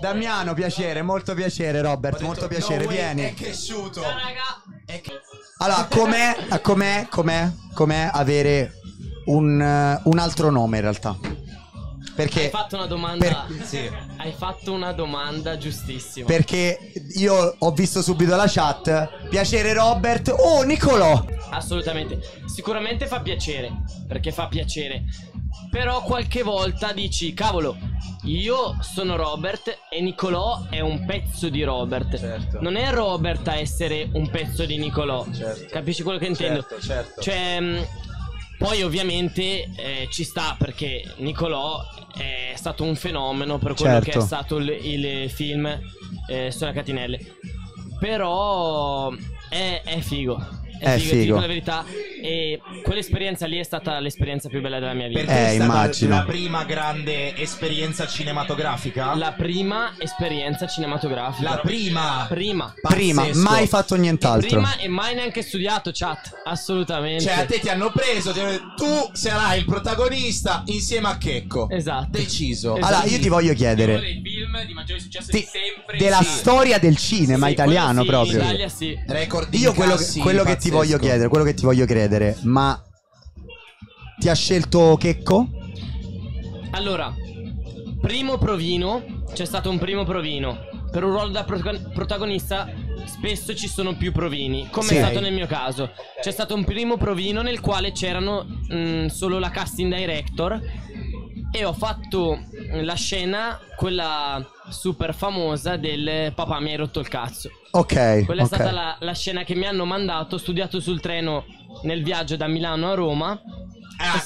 Damiano, piacere, molto piacere, Robert, detto, molto piacere, no, vieni. È che sciuto. Allora, com'è avere un altro nome in realtà? Perché hai fatto una domanda sì. Hai fatto una domanda giustissima. Perché io ho visto subito la chat. Piacere Robert. Oh, Nicolò. Assolutamente. Sicuramente fa piacere, perché fa piacere. Però qualche volta dici, cavolo, io sono Robert e Nicolò è un pezzo di Robert. Certo. Non è Robert a essere un pezzo di Nicolò. Certo. Capisci quello che intendo? Certo, certo. Cioè, poi ovviamente ci sta, perché Nicolò è stato un fenomeno per quello certo. che è stato il film Sole a Catinelle. Però è figo. È figo, dico la verità. E quell'esperienza lì è stata l'esperienza più bella della mia vita. Perché è stata la prima grande esperienza cinematografica. La prima esperienza cinematografica. La prima. Prima. Prima. Mai fatto nient'altro. Prima e mai neanche studiato, chat. Assolutamente. Cioè a te ti hanno preso, ti hanno detto, tu sarai il protagonista insieme a Checco. Esatto. Deciso. Esatto. Allora io ti voglio chiedere, uno dei film di maggiore successo di sempre della sì. storia del cinema sì, italiano sì, proprio. In Italia sì. Record io quello che ti ti voglio chiedere, quello che ti voglio chiedere, ma ti ha scelto Checco? Allora, primo provino, c'è stato un primo provino. Per un ruolo da protagonista spesso ci sono più provini, come sì. è stato nel mio caso. C'è stato un primo provino nel quale c'erano solo la casting director e ho fatto la scena, quella super famosa del papà mi hai rotto il cazzo. Ok. Quella è stata la scena che mi hanno mandato. Ho studiato sul treno nel viaggio da Milano a Roma.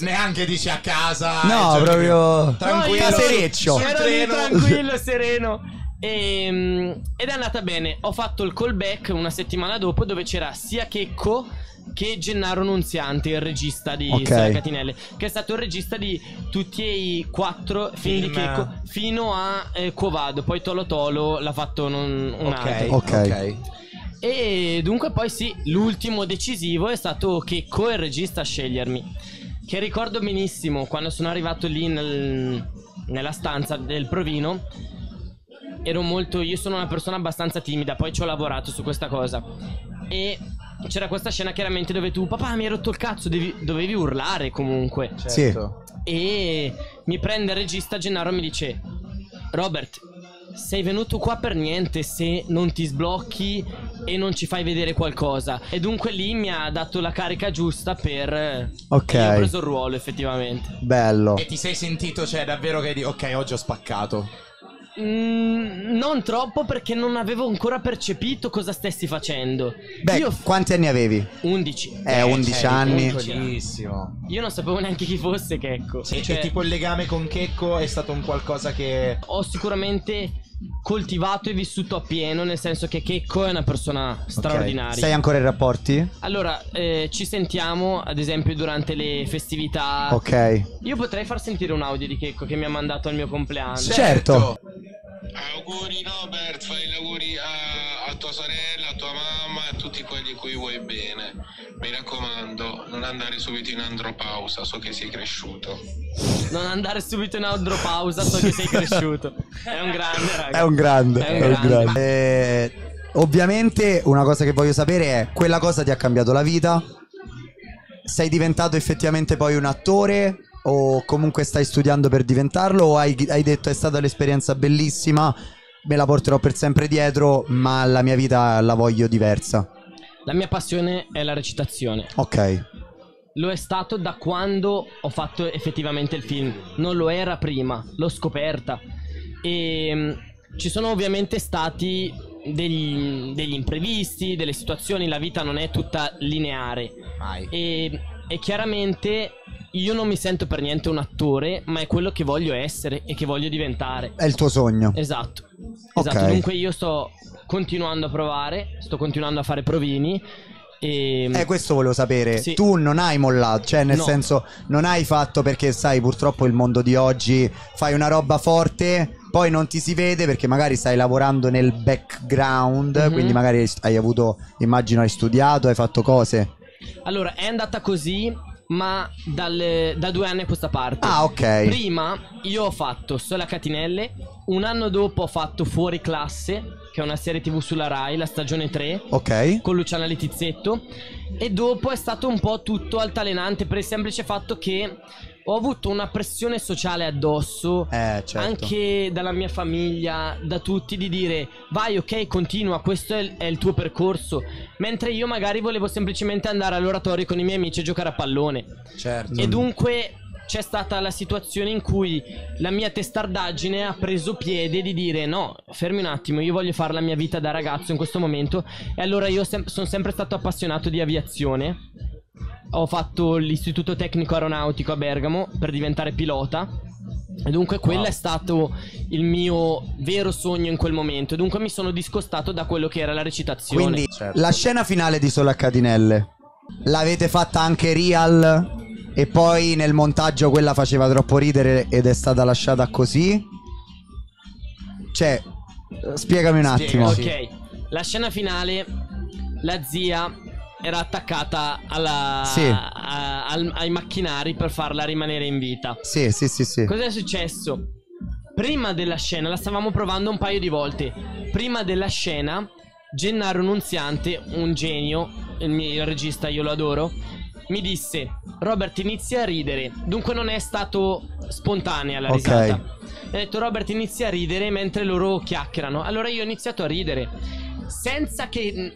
Neanche dici a casa. No, proprio tranquillo, no, sereccio. Ero lì tranquillo, sereno. Ed è andata bene. Ho fatto il callback una settimana dopo, dove c'era sia Checco che Gennaro Nunziante, il regista di Sole a Catinelle, che è stato il regista di tutti i 4 film di Checco fino a Quo Vado. Poi Tolo Tolo l'ha fatto un altro. Ok. E dunque poi sì, l'ultimo decisivo è stato Checco, il regista, a scegliermi. Che ricordo benissimo quando sono arrivato lì nella stanza del provino. Ero molto... Io sono una persona abbastanza timida, poi ci ho lavorato su questa cosa. E c'era questa scena chiaramente dove tu, papà mi hai rotto il cazzo, dovevi urlare comunque. Certo. E mi prende il regista Gennaro e mi dice, Robert, sei venuto qua per niente se non ti sblocchi e non ci fai vedere qualcosa. E dunque lì mi ha dato la carica giusta per... Ok. E ho preso il ruolo effettivamente. Bello. E ti sei sentito, cioè davvero che... Ok, oggi ho spaccato. Non troppo, perché non avevo ancora percepito cosa stessi facendo. Beh, io quanti anni avevi? 11. 11 anni. Bellissimo. Io non sapevo neanche chi fosse Checco. Sì, cioè, tipo il legame con Checco è stato un qualcosa che ho sicuramente coltivato e vissuto appieno, nel senso che Checco è una persona straordinaria. Sei ancora in rapporti? Allora, ci sentiamo ad esempio durante le festività. Ok. Io potrei far sentire un audio di Checco che mi ha mandato al mio compleanno. Certo. Auguri Robert, fai gli auguri a tua sorella, a tua mamma, a tutti quelli cui vuoi bene. Mi raccomando, non andare subito in andropausa, so che sei cresciuto. Non andare subito in andropausa, so che sei cresciuto. È un grande, raga. È un grande. Ovviamente una cosa che voglio sapere è, quella cosa ti ha cambiato la vita? Sei diventato effettivamente poi un attore? O comunque stai studiando per diventarlo? O hai detto è stata un'esperienza bellissima, me la porterò per sempre dietro, ma la mia vita la voglio diversa? La mia passione è la recitazione. Ok. Lo è stato da quando ho fatto effettivamente il film. Non lo era prima, l'ho scoperta. E ci sono ovviamente stati degli imprevisti, delle situazioni. La vita non è tutta lineare. Mai. E chiaramente io non mi sento per niente un attore, ma è quello che voglio essere e che voglio diventare. È il tuo sogno. Esatto. Okay. Esatto. Dunque io sto continuando a provare, sto continuando a fare provini. Questo volevo sapere. Sì. Tu non hai mollato, cioè nel senso non hai fatto, perché sai purtroppo il mondo di oggi, fai una roba forte, poi non ti si vede perché magari stai lavorando nel background, quindi magari hai studiato, hai fatto cose. Allora è andata così ma da 2 anni a questa parte. Ah, ok. Prima io ho fatto Sole a Catinelle, un anno dopo ho fatto Fuori Classe, che è una serie TV sulla Rai, la stagione 3, ok, con Luciana Littizzetto, e dopo è stato un po' tutto altalenante per il semplice fatto che ho avuto una pressione sociale addosso, certo, anche dalla mia famiglia, da tutti, di dire vai, ok, continua, questo è il tuo percorso, mentre io magari volevo semplicemente andare all'oratorio con i miei amici e giocare a pallone, certo, e dunque c'è stata la situazione in cui la mia testardaggine ha preso piede di dire no, fermi un attimo, io voglio fare la mia vita da ragazzo in questo momento, e allora io sono sempre stato appassionato di aviazione. Ho fatto l'istituto tecnico aeronautico a Bergamo per diventare pilota, e dunque quello è stato il mio vero sogno in quel momento, e dunque mi sono discostato da quello che era la recitazione. Quindi, certo, la scena finale di Sole a Catinelle l'avete fatta anche real, e poi nel montaggio quella faceva troppo ridere ed è stata lasciata così? Cioè, spiegami un attimo. Ok, la scena finale, la zia era attaccata alla, sì, ai macchinari per farla rimanere in vita. Sì, sì, sì, sì. Cos'è successo? Prima della scena, la stavamo provando un paio di volte. Prima della scena, Gennaro Nunziante, un genio, il regista, io lo adoro, mi disse Robert, inizia a ridere. Dunque non è stato spontanea la risata. Ho detto Robert, inizia a ridere mentre loro chiacchierano. Allora io ho iniziato a ridere, senza che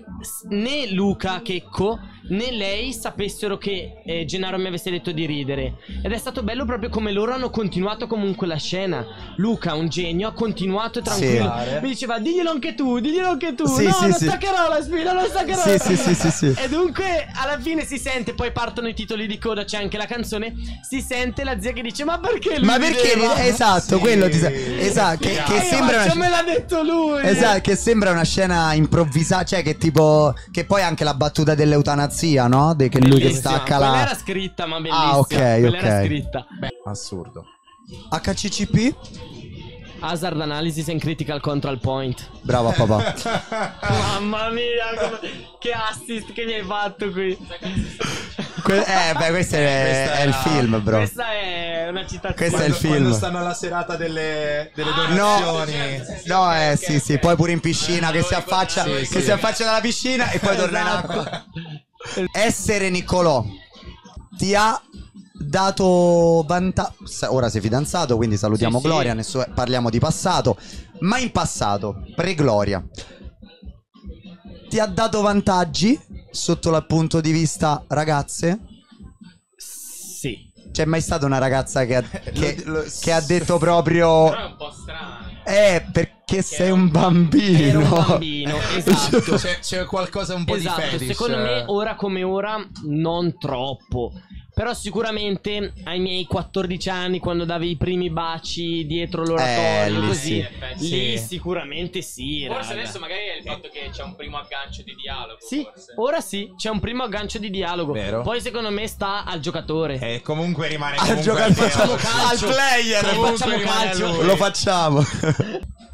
né Luca Checco né lei sapessero che Gennaro mi avesse detto di ridere, ed è stato bello proprio come loro hanno continuato comunque la scena. Luca, un genio, ha continuato tranquillo, sì, mi diceva diglielo anche tu, diglielo anche tu, sì, no, sì, non sì, staccherò la spina, non staccherò, sì, sì, sì, sì, sì. E dunque alla fine si sente, poi partono i titoli di coda, c'è anche la canzone, si sente la zia che dice ma perché lui, ma perché rideva? Esatto, sì, quello ti sa, esatto, sì, che sembra una, me l'ha detto lui, esatto, che sembra una scena improvvisata, cioè che tipo, che poi anche la battuta dell'eutanazia, no? Che lui che stacca la, quella era scritta, ma bellissima. Ah, ok, quella, ok, era scritta. Beh, assurdo. HCCP? Hazard Analysis and Critical Control Point. Brava papà. Mamma mia, che assist che mi hai fatto qui. Beh, questo è il film, bro. Questa è una citazione. Questo è il film. Quando stanno alla serata delle donazioni. No, sì, sì. Poi pure in piscina, che si affaccia, sì, che sì, si affaccia dalla piscina e poi torna in acqua. Essere Nicolò ti ha dato vantaggio. Ora sei fidanzato, quindi salutiamo, sì, Gloria, sì. Parliamo di passato. Ma in passato, pre-Gloria, ti ha dato vantaggi sotto il punto di vista ragazze? Sì. C'è mai stata una ragazza che ha detto proprio, però è un po' strano, perché sei un bambino. Un bambino, esatto. C'è qualcosa un po', esatto, di fetish. Secondo me ora come ora non troppo, però sicuramente ai miei 14 anni, quando davi i primi baci dietro l'oratorio, lì così, sì, lì sicuramente sì. Forse raga, adesso magari è il fatto che c'è un primo aggancio di dialogo. Sì, forse ora sì, c'è un primo aggancio di dialogo. Vero. Poi secondo me sta al giocatore. E comunque rimane al giocatore, al player, facciamo calcio, lo facciamo.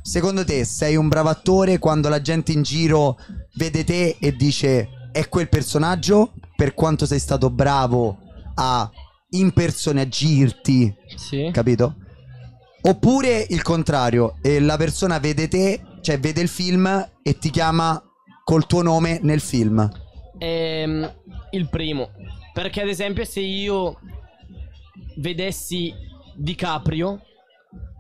Secondo te sei un bravo attore quando la gente in giro vede te e dice è quel personaggio, per quanto sei stato bravo a impersonagirti, sì, capito? Oppure il contrario, e la persona vede te, cioè vede il film e ti chiama col tuo nome nel film? Il primo, perché ad esempio se io vedessi Di Caprio,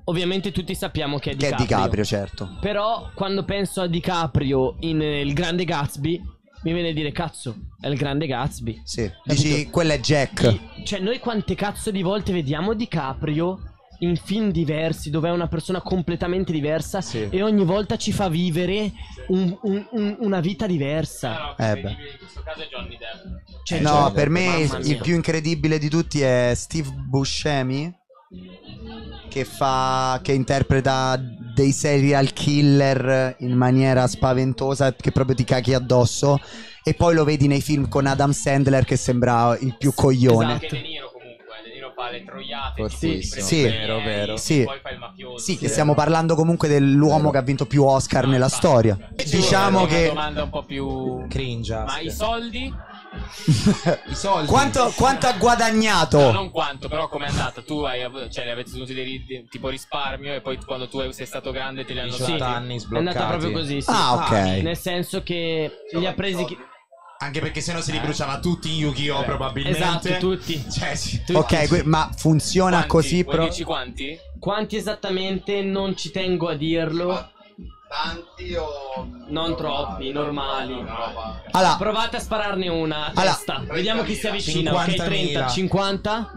ovviamente tutti sappiamo che è Di Caprio, che è Di Caprio, certo, però quando penso a Di Caprio in Il Grande Gatsby, mi viene a dire cazzo, è Il Grande Gatsby. Sì, dici, quello è Jack. Cioè noi quante cazzo di volte vediamo Di Caprio in film diversi, dove è una persona completamente diversa, sì, e ogni volta ci fa vivere una vita diversa. No, beh, in questo caso è Johnny Depp. Cioè, no, Johnny per Depp, me il più incredibile di tutti è Steve Buscemi, che interpreta dei serial killer in maniera spaventosa, che proprio ti cacchi addosso, e poi lo vedi nei film con Adam Sandler che sembra il più coglione. Esatto. Anche De Niro, comunque, De Niro fa le troiate, sì, sì, vero, vero, sì, poi fa il mafioso, sì, che stiamo parlando comunque dell'uomo che ha vinto più Oscar nella storia. Diciamo che è una domanda un po' più cringe. Ma i soldi? i soldi. Quanto ha guadagnato? No, non quanto, però com'è andata? Tu hai, cioè, avete tenuto dei tipo risparmio e poi quando tu sei stato grande te li hanno dati. Anni sbloccati. È andata proprio così, sì. Ah, ok. Nel senso che li ha presi... Anche perché sennò se li bruciava tutti in Yu-Gi-Oh, probabilmente. Esatto, tutti. Cioè, sì, tutti. Ok, ma funziona quanti? Così però. Dici quanti? Quanti esattamente non ci tengo a dirlo. Tanti o non troppi, normali. Allora, provate a spararne una a testa. Vediamo chi si avvicina. 50, ok, 30, 50.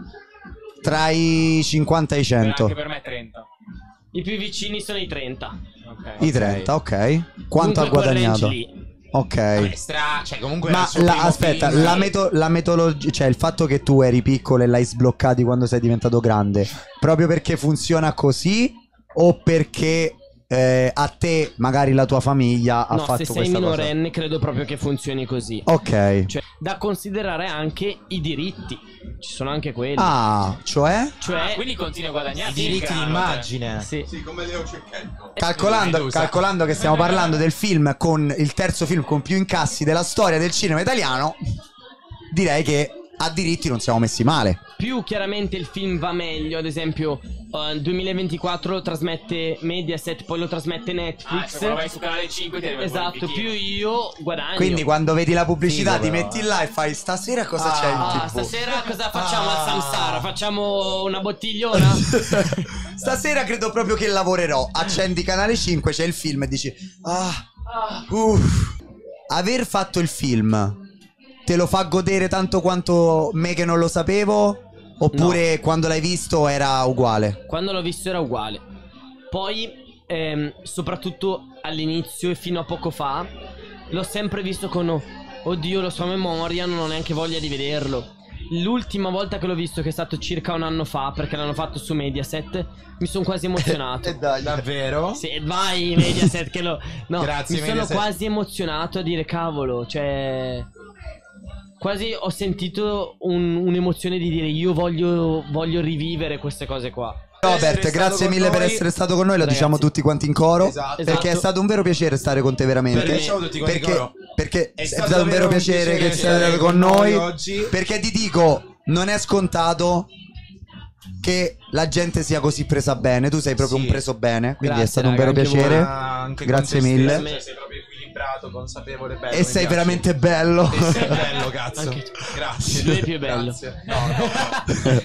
Tra i 50 e i 100. Anche per me 30. I più vicini sono i 30. Okay. I 30, ok. Quanto ha guadagnato? Ok, cioè, comunque ma aspetta, la metodologia, cioè il fatto che tu eri piccolo e l'hai sbloccati quando sei diventato grande, proprio perché funziona così o perché a te magari la tua famiglia ha fatto questa cosa? No, se sei minorenne credo proprio che funzioni così. Ok, cioè, da considerare anche i diritti, ci sono anche quelli. Ah, cioè quindi continui a guadagnare i diritti di immagine. Sì, come Leo Cecchetto. Calcolando che stiamo parlando del film con il terzo film con più incassi della storia del cinema italiano, direi che a diritti non siamo messi male. Più chiaramente il film va meglio. Ad esempio 2024 lo trasmette Mediaset, poi lo trasmette Netflix. Cioè, vai su canale 5 te. Esatto, più io guadagno. Quindi quando vedi la pubblicità ti metti là e fai stasera cosa c'è in TV? Stasera cosa facciamo al Samsara? Facciamo una bottigliona? Stasera credo proprio che lavorerò. Accendi canale 5, c'è il film e dici aver fatto il film te lo fa godere tanto quanto me che non lo sapevo? Oppure quando l'hai visto era uguale? Quando l'ho visto era uguale. Poi, soprattutto all'inizio e fino a poco fa, l'ho sempre visto con oddio, la sua memoria, non ho neanche voglia di vederlo. L'ultima volta che l'ho visto, che è stato circa un anno fa, perché l'hanno fatto su Mediaset, mi sono quasi emozionato. Dai, davvero? Sì, vai Mediaset che lo... No, grazie, mi Mediaset. Sono quasi emozionato a dire cavolo, cioè... Quasi ho sentito un'emozione di dire io voglio rivivere queste cose qua. Robert, grazie mille per essere stato con noi, lo diciamo tutti quanti in coro. Esatto. Perché è stato un vero piacere stare con te veramente. Perché è stato un vero piacere che sei stato con noi oggi. Perché ti dico, non è scontato che la gente sia così presa bene. Tu sei proprio un preso bene, quindi grazie, è stato un vero piacere. Grazie mille. Sei proprio equilibrato, consapevole, bello. E sei veramente bello. E sei bello, cazzo. Grazie. Lui è più bello. No, no, no.